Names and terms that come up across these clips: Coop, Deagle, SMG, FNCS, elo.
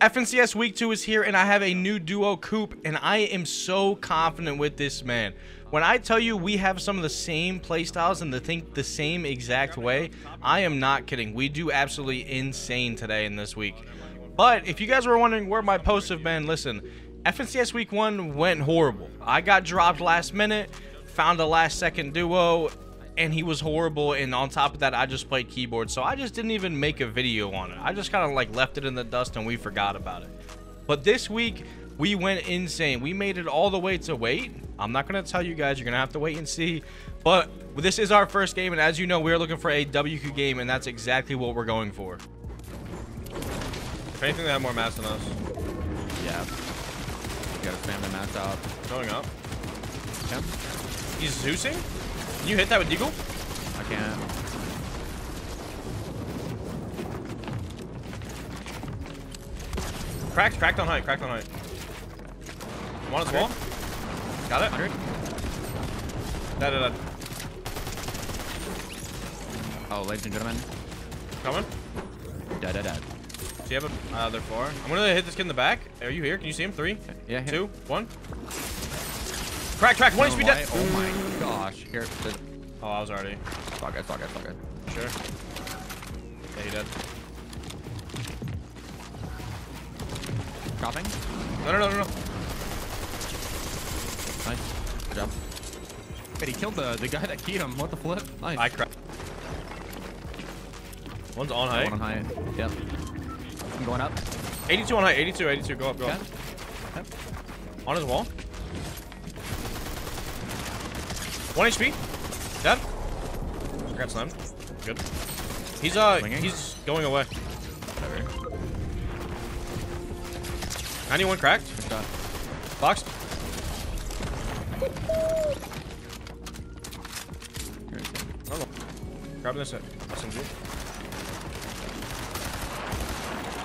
FNCS Week 2 is here, and I have a new duo, Coop, and I am so confident with this man. When I tell you we have some of the same playstyles and think the same exact way, I am not kidding. We do absolutely insane today in this week. But if you guys were wondering where my posts have been, listen, FNCS Week 1 went horrible. I got dropped last minute, found a last-second duo, and he was horrible, and on top of that, I just played keyboard, so I just didn't even make a video on it. I just kind of like left it in the dust and we forgot about it. But this week, we went insane. We made it all the way to weight. I'm not going to tell you guys. You're going to have to wait and see. But this is our first game, and as you know, we're looking for a WQ game, and that's exactly what we're going for. If anything, they have more mats than us. Yeah. Got a family mats out. Going up. Yeah. He's Zeusing? Can you hit that with Deagle? I can't. Cracked on height, cracked on height. One on the wall. Got it. 100. Dead. Oh, ladies and gentlemen. Coming. Dead. Do you have a... they're four. I'm gonna hit this kid in the back. Are you here? Can you see him? 3, yeah, 2, 1. Crack, 1 HP dead. Oh my gosh. Here. Oh, I was already. Fuck it. Sure. Yeah, he dead. Dropping? No. Nice. Good job. But he killed the guy that keyed him. What the flip? Nice. I cracked. One's on height. One on height. Yep. I'm going up. 82 on height. 82. Go up. Yep. On his wall. 1 HP. Dead. Grab slam. Good. He's he's going away. Whatever. 91 cracked. Boxed. Grabbing this SMG.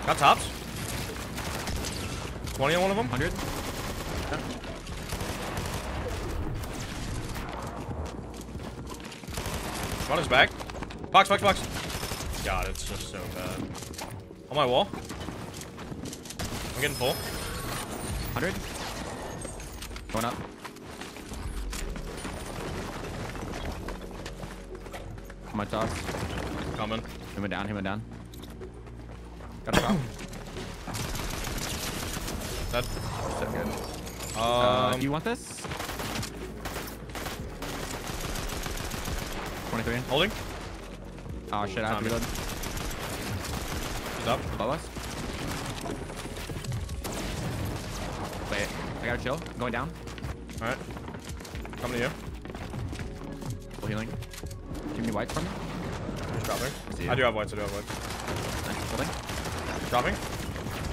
Got tops. 20 on one of them. 100. Yeah. On his back. Box. God, it's just so bad. On my wall. I'm getting full. 100. Going up. My top. Coming. Him down. Got a top. That's so good. You want this? 23. Holding. Oh shit, I have to reload. He's up. Above us. Wait, I gotta chill. I'm going down. Alright. Coming to you. Full healing. Give me whites from me. He's dropping. I do have whites. Nice. Holding. Dropping.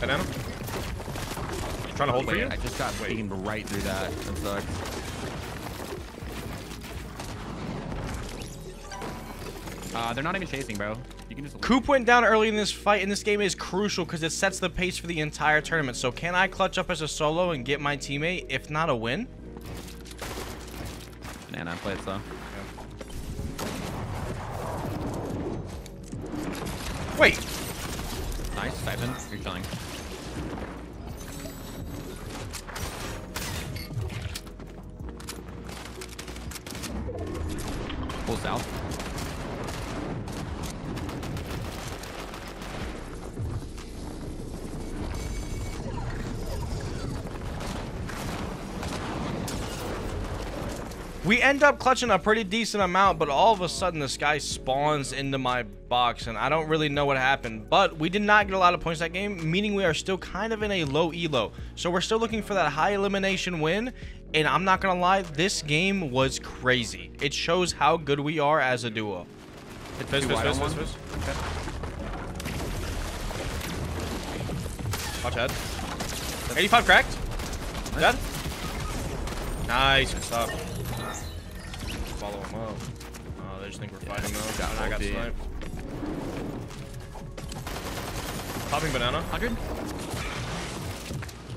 Head down. I'm trying to hold for you. I just got beamed right through that. That sucks. They're not even chasing, bro. You can just... Coop went down early in this fight, and this game is crucial because it sets the pace for the entire tournament. So can I clutch up as a solo and get my teammate, if not a win? Man, I played slow. Yeah. Wait. Nice, Stipend. You're chilling. Full south. We end up clutching a pretty decent amount, but all of a sudden this guy spawns into my box, and I don't really know what happened. But we did not get a lot of points that game, meaning we are still kind of in a low elo. So we're still looking for that high elimination win, and I'm not going to lie, this game was crazy. It shows how good we are as a duo. Watch out. 85 cracked. Dead. Nice. Good stuff. Follow him up. Oh, they just think we're fighting though. And I got sniped. Popping banana. 100.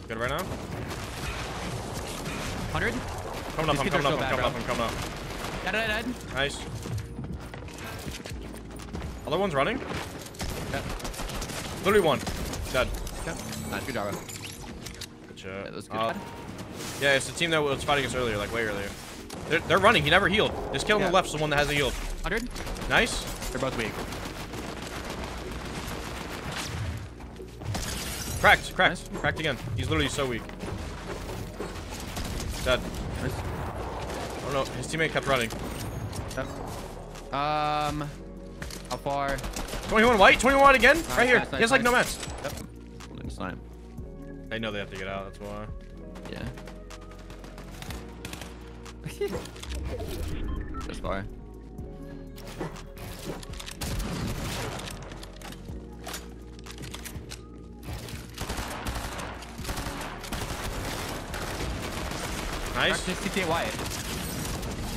Good right now. 100. Coming up. Dead. Nice. Other one's running. Yep. Literally one. Dead. Yeah. Nice. Good job. Good job. That was good. Yeah, it's the team that was fighting us earlier, like way earlier. They're running. He never healed. This kill on the left's the one that has a heal. 100. Nice. They're both weak. Cracked. Cracked. Nice. Cracked again. He's literally so weak. Dead. Nice. Oh no, his teammate kept running. Yep. How far? 21 white. 21 white again. Nice, right here. Nice, he has like no mats. Yep. Next time. I know they have to get out. That's why. Yeah. That's fire. Nice. CT wide.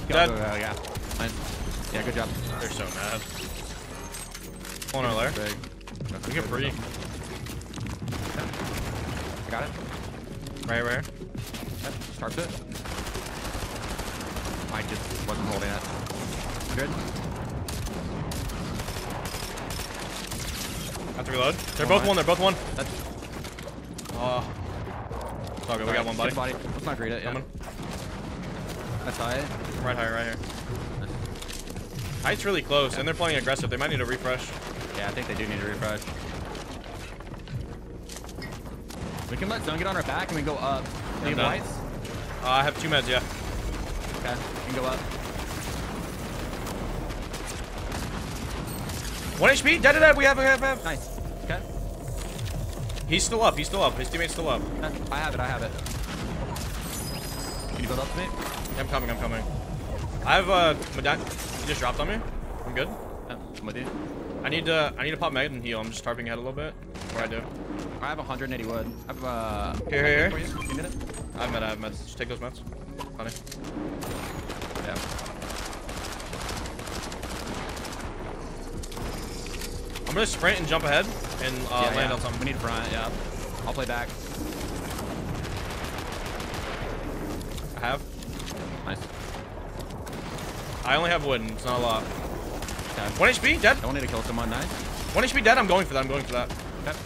Dead. Go, go, go, yeah. Nice. Yeah, good job. They're so mad. Pulling our lair. We get free. I got it. Right, right. Tarped it. I just wasn't holding it. Good. Have to reload. They're both one. They're both one. That's... it's all good. We got one body. Let's not greet it. Yeah. That's high. Right higher, right here. Height's really close, and they're playing aggressive. They might need a refresh. Yeah, I think they do need a refresh. We can let Zone get on our back, and we go up. Any lights? I have two meds, yeah. Okay, we can go up. 1 HP, dead, dead, we have him. Nice. Okay. He's still up, he's still up. His teammate's still up. Okay. I have it, I have it. Can you build up to me? Yeah, I'm coming, I'm coming. I have, you just dropped on me. I'm good. Yeah, I'm with you. I need to pop Meg and heal. I'm just tarping ahead a little bit. What do I do? I have 180 wood. I have, Here, here. I have med, Just take those meds. Funny. Yeah. I'm gonna sprint and jump ahead and land on something. We need front, yeah. I'll play back. I have. Nice. I only have wood and it's not a lot. Okay. 1 HP, dead. I don't need to kill someone, nice. 1 HP dead, I'm going for that, I'm going for that. Okay.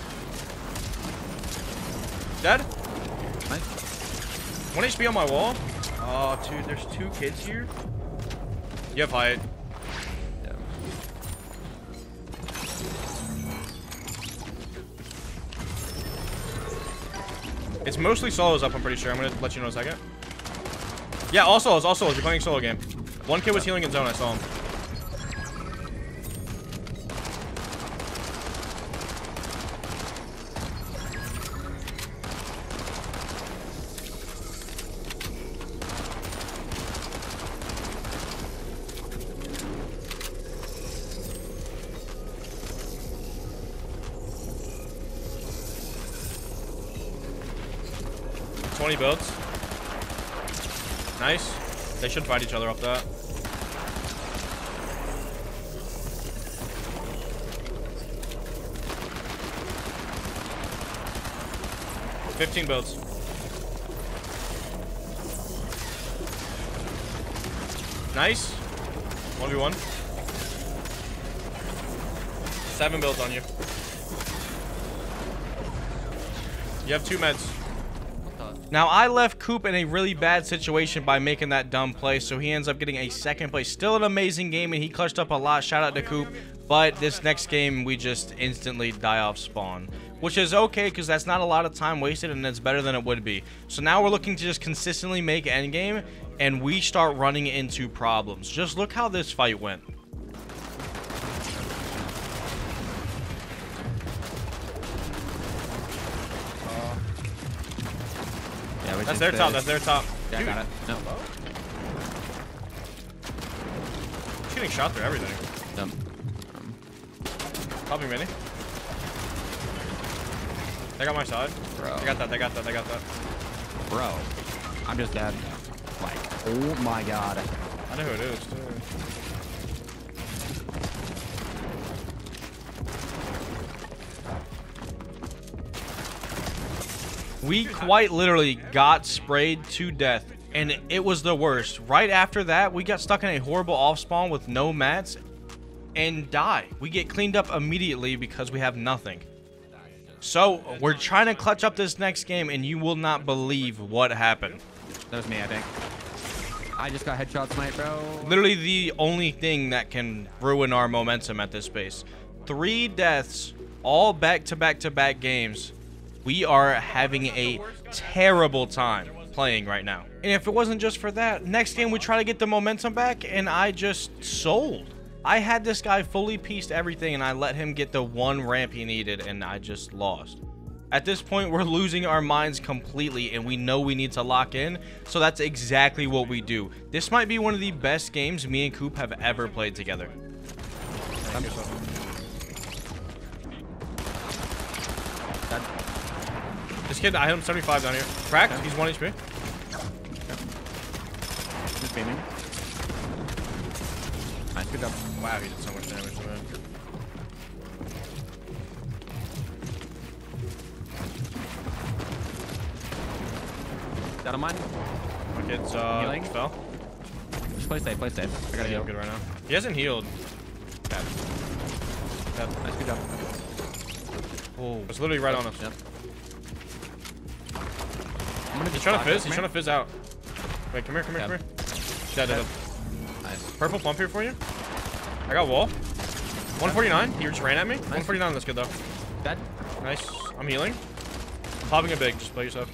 Dead. Nice. 1 HP on my wall. Oh, dude, there's 2 kids here. You have height. Yeah. It's mostly solos up, I'm pretty sure. I'm going to let you know in a second. Yeah, all solos, all solos. You're playing a solo game. 1 kid was healing in zone. I saw him. Builds. Nice. They should fight each other off that. $15 builds. Nice. 1v1. 7 builds on you. You have 2 meds. Now, I left Coop in a really bad situation by making that dumb play, so he ends up getting a second place. Still an amazing game, and he clutched up a lot. Shout out to Coop. But this next game, we just instantly die off spawn, which is okay because that's not a lot of time wasted, and it's better than it would be. So now we're looking to just consistently make endgame, and we start running into problems. Just look how this fight went. That's their top, that's their top. Yeah, dude. I got it. No. He's getting shot through everything. Dumb. Popping mini. They got my side. Bro. They got that, they got that, they got that. Bro. I'm just dead. Like, oh my god. I know who it is, too. We quite literally got sprayed to death, and it was the worst. Right after that, we got stuck in a horrible off-spawn with no mats and die. We get cleaned up immediately because we have nothing. So we're trying to clutch up this next game, and you will not believe what happened. That was me, I think. I just got headshot tonight, bro. Literally the only thing that can ruin our momentum at this base. 3 deaths, all back-to-back-to-back games. We are having a terrible time playing right now. And if it wasn't just for that, next game we try to get the momentum back, and I just sold. I had this guy fully pieced everything, and I let him get the one ramp he needed, and I just lost. At this point, we're losing our minds completely, and we know we need to lock in, so that's exactly what we do. This might be one of the best games me and Coop have ever played together. This kid, I hit him 75 down here. Cracked, okay. He's 1 HP. Okay. He's beaming. Nice, good job. Wow, he did so much damage, man. Out of mine. My kid's fell. Just play safe, play safe. I gotta heal. Good right now. He hasn't healed. Bad. Bad. Nice, good job. Oh, it's literally right on us. Yep. He's trying to fizz. He's trying to fizz out. Wait, come here, come here, come here. Dead, dead. Nice. Purple pump here for you. I got wall. 149. He just ran at me. Nice. 149. That's good though. Dead. Nice. I'm healing. Popping a big. Just play yourself.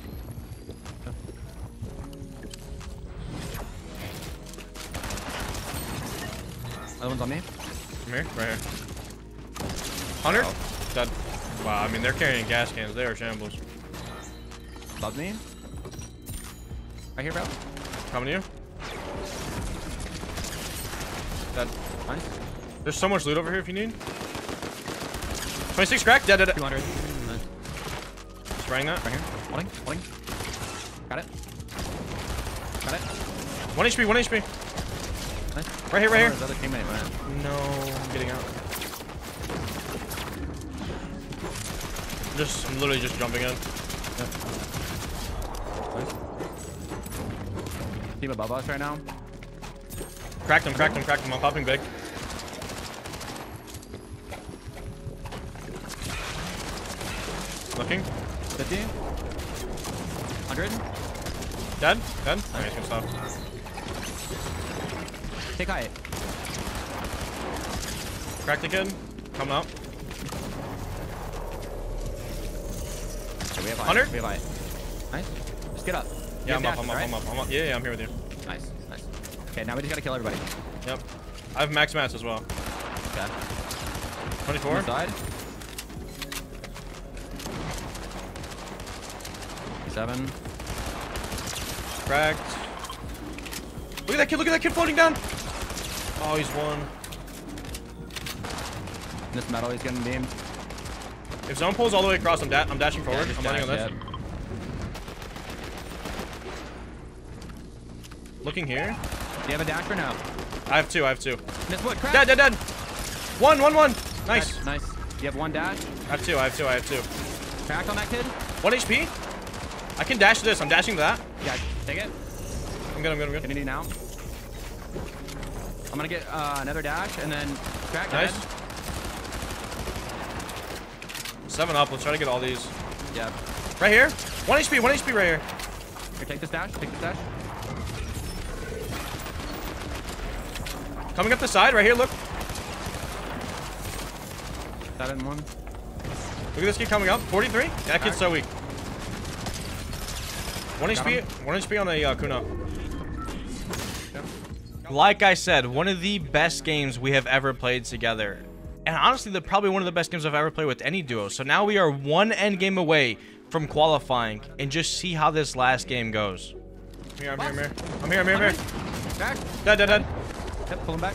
Other one's on me. Come here. Right here. Hunter. Oh. Dead. Wow, I mean, they're carrying gas cans. They are shambles. Love me. Right here, bro. Coming to you. Dead. Nice. There's so much loot over here if you need. 26 crack. Dead, dead, dead. 200. Nice. Just running that. Right here. Holding. Holding. Got it. Got it. 1 HP. 1 HP. Nice. Right here, right here. Another teammate, man. No, I'm getting out. I'm literally just jumping in. Yep. Nice. Team above us right now. Cracked him, cracked him, cracked him. I'm popping big. Looking. 50. 100. Dead? Dead? Nice. Okay, he's gonna stop. Take height. Crack the kid. Coming up. Okay, we have 100. We have height. Nice. Just get up. Yeah, I'm up, I'm up, I'm up, I'm up. Yeah, yeah, I'm here with you. Nice, nice. Okay, now we just gotta kill everybody. Yep. I have max mats as well. Okay. 24. Died. 7. Cracked. Look at that kid. Look at that kid floating down. Oh, he's 1. This metal, he's getting beamed. If zone pulls all the way across, I'm dashing forward. Yeah, I'm running on this. Looking here. Do you have a dash or no? I have 2. I have 2. Miss wood, crack. Dead, dead, dead. 1, 1, 1. Nice. Crack, nice. You have 1 dash? I have 2. I have 2. I have 2. Cracked on that kid. 1 HP. I can dash this. I'm dashing to that. Yeah, take it. I'm good. I'm good. I'm good. Can you do now? I'm gonna get another dash and then crack. Nice. Dead. 7 up. Let's try to get all these. Yeah. Right here. 1 HP. 1 HP right here. Here, take this dash. Take this dash. Coming up the side right here. Look. 7-1. Look at this kid coming up. 43. That kid's so weak. 1 HP. 1 HP on a Kuno. Like I said, one of the best games we have ever played together. And honestly, they're probably one of the best games I've ever played with any duo. So now we are 1 end game away from qualifying, and just see how this last game goes. Here, I'm here, I'm here. I'm here, I'm here, I'm here. Back. Dead, dead, dead. Yep, pull him back.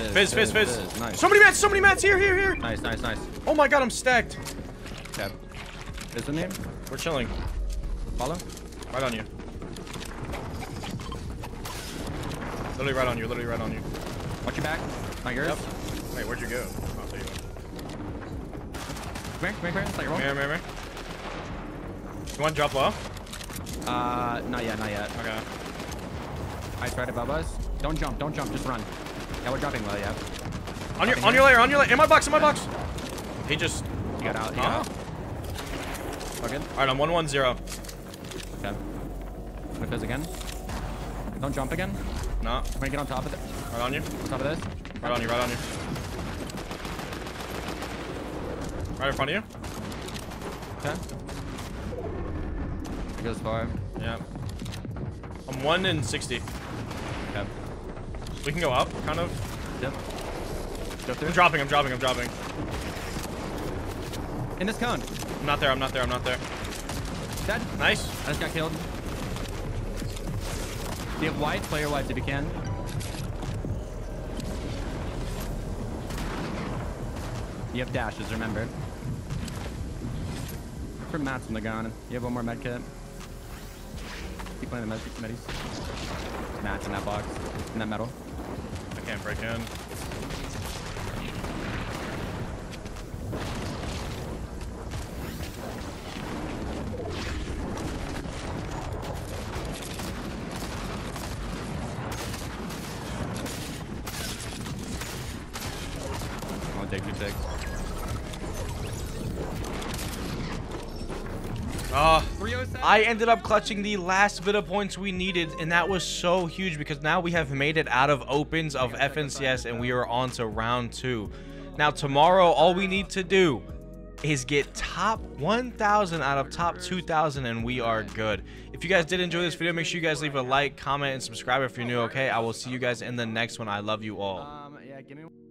Fizz, fizz, fizz. Fizz. Nice. So many mats, so many mats. Here, here, here. Nice, nice, nice. Oh my god, I'm stacked. Tab. Fizz in here. We're chilling. Follow. Right on you. Literally right on you, literally right on you. Watch your back. Not yours? Yep. Wait, where'd you go? I'll tell you what. Come here, come here, come here. Come here, come here. You want to drop low? Not yet, not yet. Okay. Ice right above us. Don't jump, just run. Yeah, we're dropping low, yeah. On your layer. In my box. He just got out. Fucking. All right, I'm 110. Okay. Flip this again. Don't jump again. No. I'm gonna get on top of it. Right on you. On top of this. Right on you. Right in front of you. Okay. It goes 5. Yeah. I'm 1 in 60. Okay. We can go up, kind of. Yep. Go through. I'm dropping. In this cone. I'm not there. Dead. Nice. I just got killed. Get white, player white if you can. You have dashes, remember. For mats in the gun. You have one more med kit. Keep playing the medis. Mats in that box. In that metal. I can't break in. I ended up clutching the last bit of points we needed, and that was so huge because now we have made it out of opens of FNCS and we are on to round 2. Now tomorrow, all we need to do is get top 1,000 out of top 2,000 and we are good. If you guys did enjoy this video, make sure you guys leave a like, comment, and subscribe if you're new, okay? I will see you guys in the next one. I love you all.